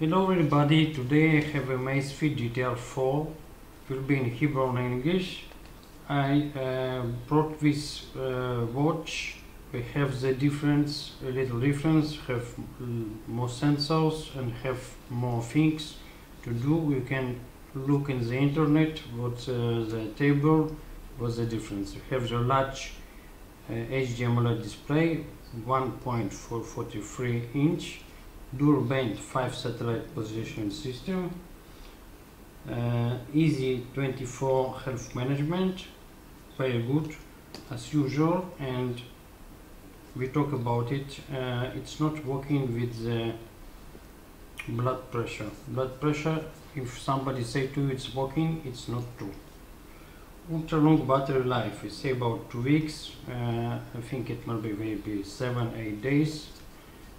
Hello everybody, today I have a Amazfit GTR4. It will be in Hebrew and English. I brought this watch. We have the difference, a little difference, have more sensors and have more things to do. You can look in the internet what's the table, what's the difference. You have the large Edge AMOLED display, 1.443 inch. Dual band 5 satellite position system, easy 24 health management, very good as usual. And we talk about it, it's not working with the blood pressure. If somebody say to you it's working, it's not true. Ultra long battery life, we say about 2 weeks. I think it might be maybe 7-8 days.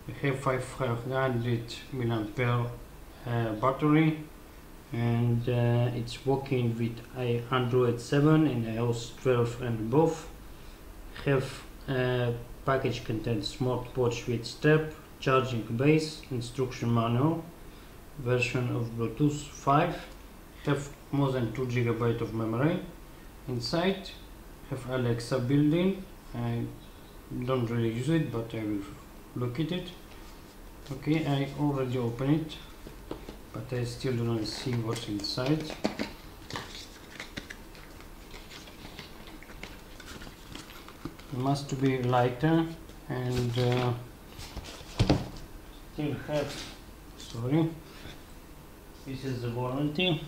We have 500 mAh battery, and it's working with Android 7 and iOS 12 and above. Have package contains smartwatch with step, charging base, instruction manual, version of Bluetooth 5. Have more than 2 GB of memory inside. Have Alexa built-in. I don't really use it, but I will look at it. Okay, I already opened it, but I still don't see what's inside. It must be lighter and still have, sorry, this is the warranty.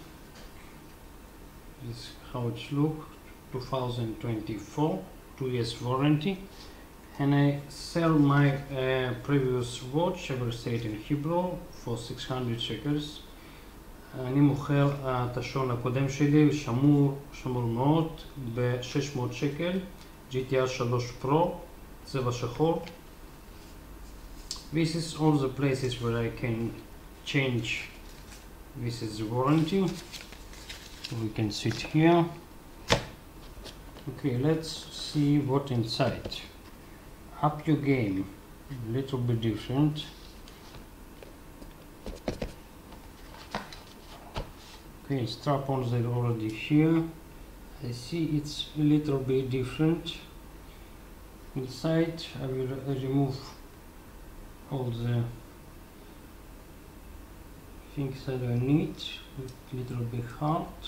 This is how it looks, 2024, 2 years warranty. And I sell my previous watch, I will say it in Hebrew, for 600 shekels. אני מוכר התשון הקודם שלי, שמור מאוד, ב-600 שקל, GTR 3 Pro, צבע שחור. This is all the places where I can change. This is the warranty. We can sit here. Okay, let's see what inside. Up your game, a little bit different. Okay, strap-ons are already here. I see it's a little bit different inside. I will remove all the things that I need. A little bit hard.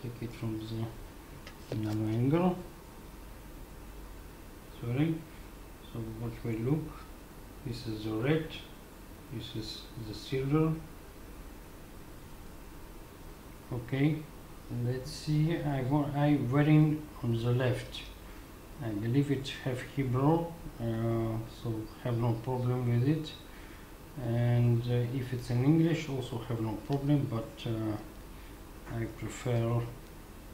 Take it from the another angle. Sorry, so what we look, this is the red, this is the silver. Okay, let's see. I wearing on the left. I believe it have Hebrew, so have no problem with it. And if it's in English, also have no problem. But I prefer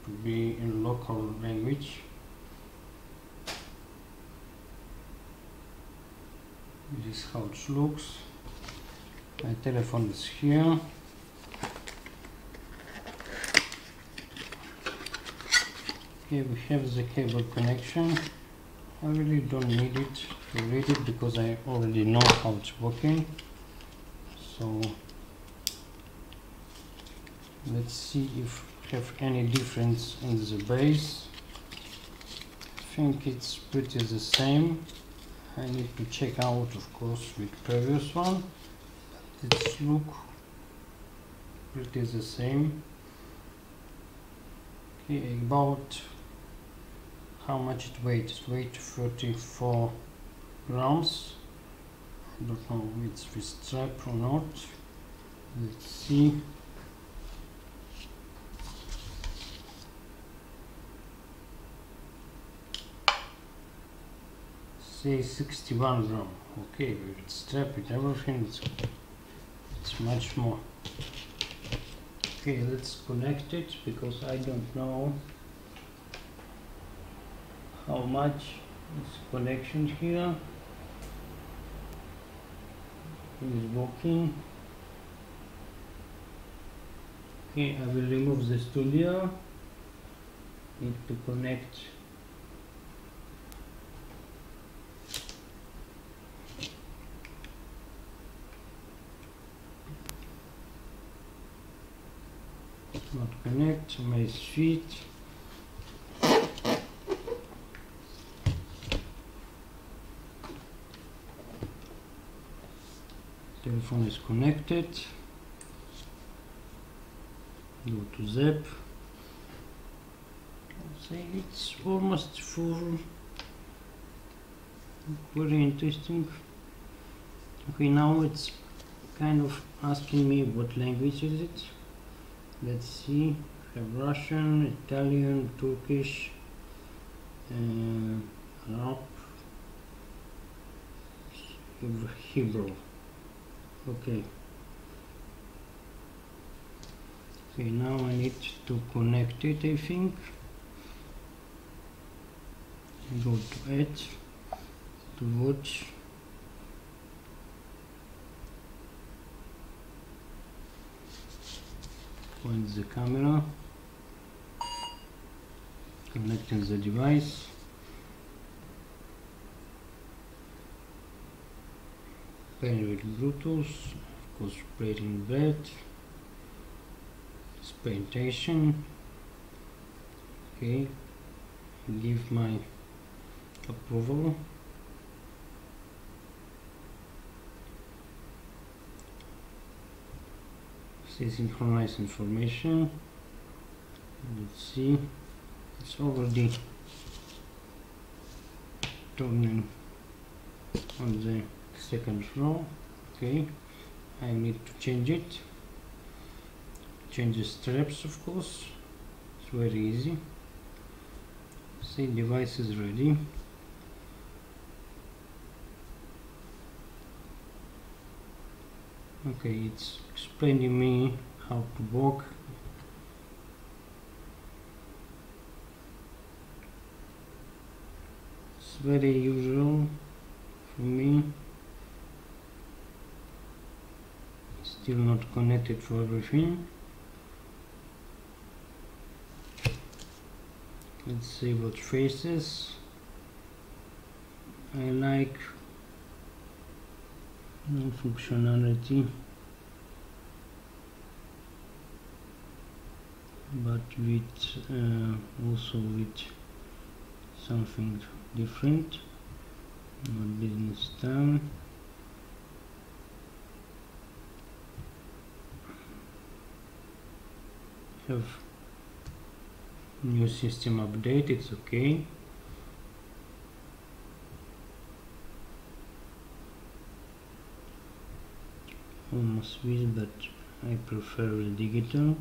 to be in local language. This is how it looks. My telephone is here. Okay, we have the cable connection. I really don't need it to read it because I already know how it's working. So let's see if we have any difference in the base. I think it's pretty the same. I need to check out, of course, with previous one. Let's look, it is the same. Okay, about how much it weighs? It weighs 34 grams. I don't know if it's with strap or not. Let's see. Say 61 gram. Okay, we will strap it, everything, it's much more. Okay, let's connect it because I don't know how much is connection here. It is working. Okay, I will remove the studio. Need to connect. Connect Amazfit. Telephone is connected. Go to Zep. I'll say it's almost full. Very interesting. Okay, now it's kind of asking me what language is it. Let's see. I have Russian, Italian, Turkish, Arab, Hebrew. Okay. Okay, now I need to connect it, I think. Go to Edge, to watch. Point the camera. Connecting the device. Pairing with Bluetooth, of course, pairing that. Presentation. Okay, give my approval. See, synchronize information. Let's see, it's already turning on the second row. Okay, I need to change it. Change the straps, of course, it's very easy. See, device is ready. Okay, it's explaining me how to walk. It's very usual for me. Still not connected for everything. Let's see what faces I like. No functionality, but with also with something different. Not business time. Have new system update, it's okay. Almost with, but I prefer digital.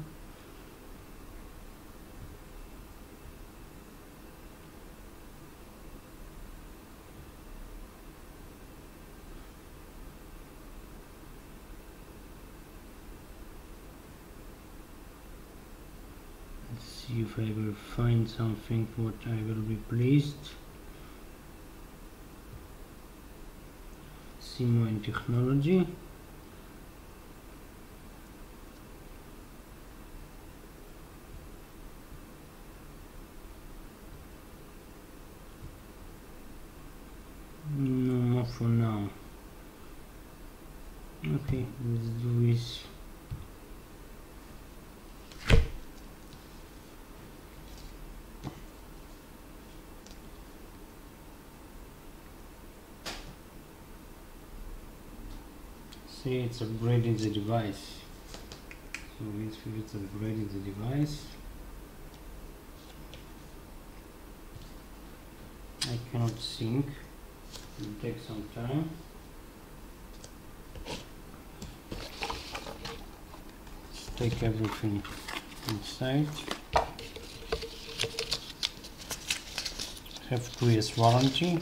If I will find something what I will be pleased. See more in technology. No more for now. Okay, let's do this. See, it's upgrading the device. So it's upgrading the device. I cannot sync. It will take some time. Let's take everything inside. Have 2 years warranty.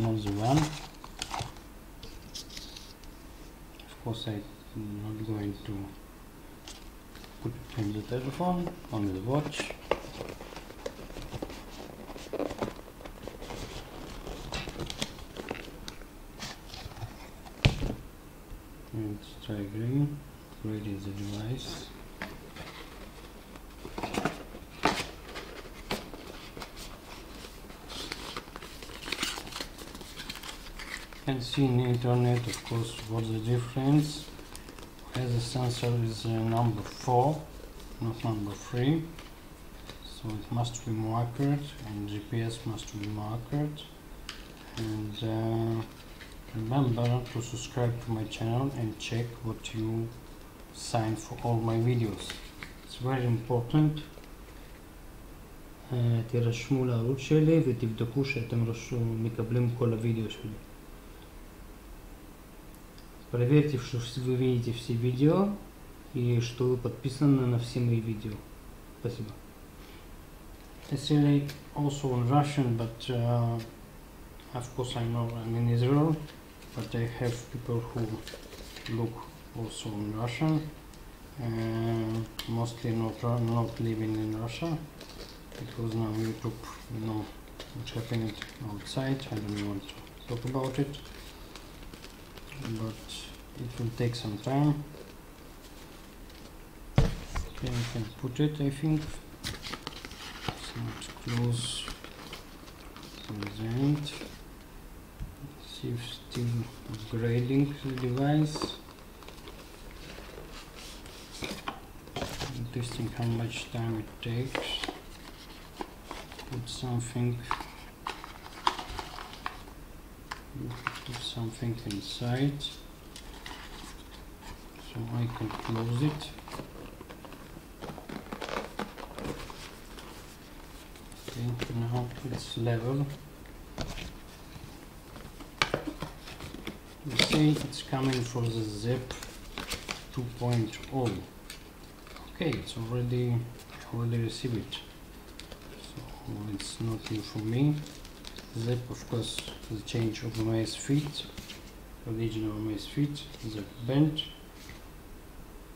Not the one. I'm not going to put it on the telephone, on the watch. Let's try again, creating the device. You can see in the internet, of course, what's the difference. I as the sensor is number 4, not number 3, so it must be more accurate, and GPS must be more accurate. And remember to subscribe to my channel and check what you sign for all my videos. It's very important. תירשמו לערוץ שלי ותבדקו שאתם מקבלים כל הוידאו שלי. Проверьте, что вы видите все видео и что вы подписаны на все мои видео. Спасибо. It's really also in Russian, but of course I know I'm in Israel, but I have people who look also in Russian, mostly not living in Russia, because now YouTube, you know, what's happening outside, I don't want to talk about it, but it will take some time. Okay, I can put it, I think. So let's close the end. See if still upgrading the device. I'm testing how much time it takes. Put something. Put something inside, so I can close it. Okay, now it's level. You see, it's coming for the Zip 2.0. Okay, it's already received it. So it's not new for me. Zip, of course, the change of Amazfit, original Amazfit, Zep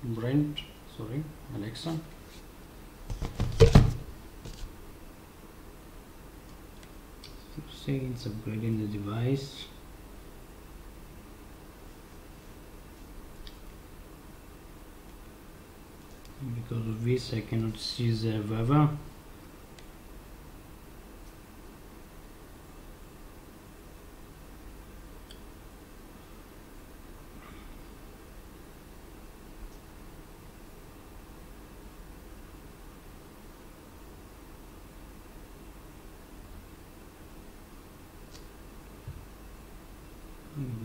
brand, sorry, Alexa. See, it's upgrading the device. Because of this, I cannot see the weather.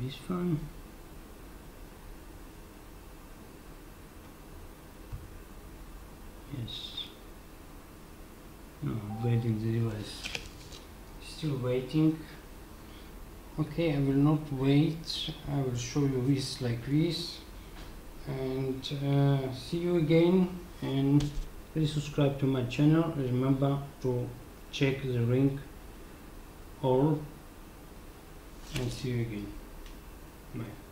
This one. Yes. No, waiting the device. Still waiting. Okay, I will not wait. I will show you this like this. And see you again. And please subscribe to my channel. Remember to check the ring all. And see you again. Bye.